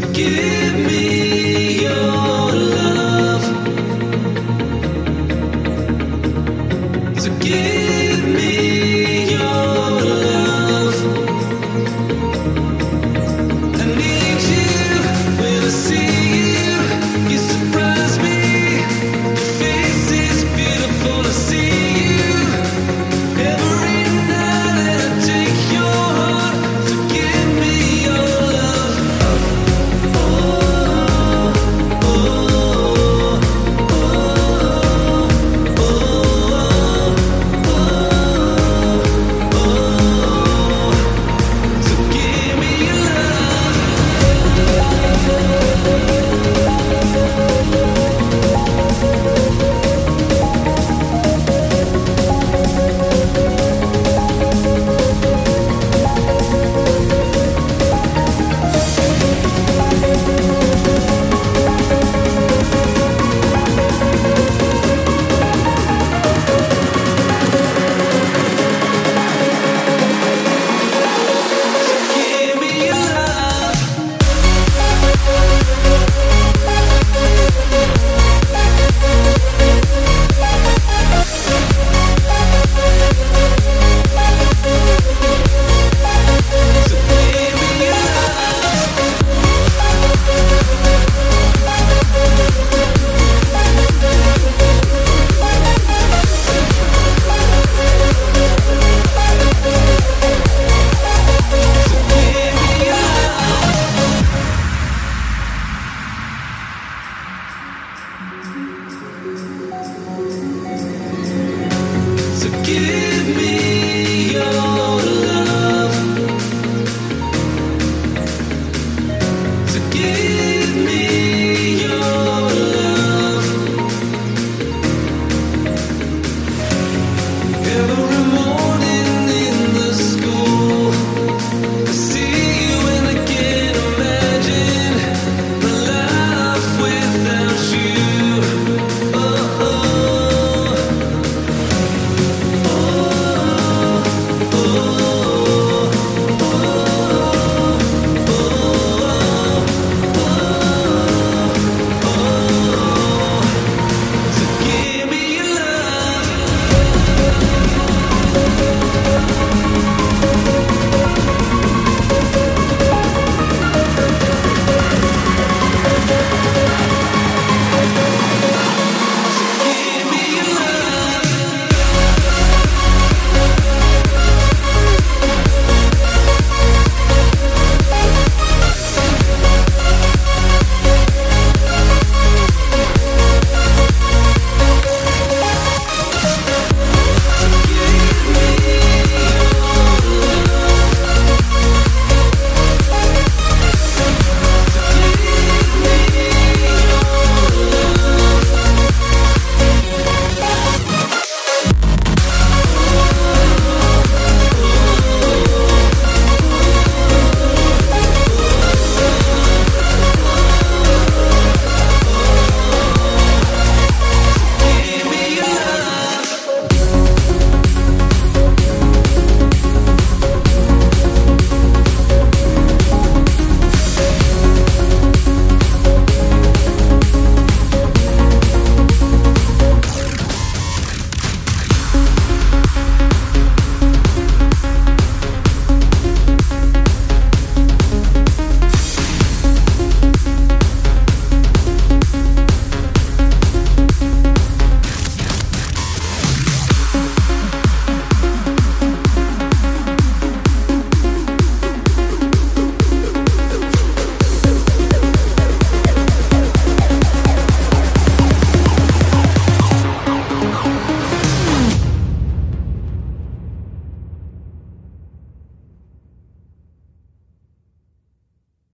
to give me your love, to give me your love. I need you when I see you. You surprise me. Your face is beautiful to see. Yeah.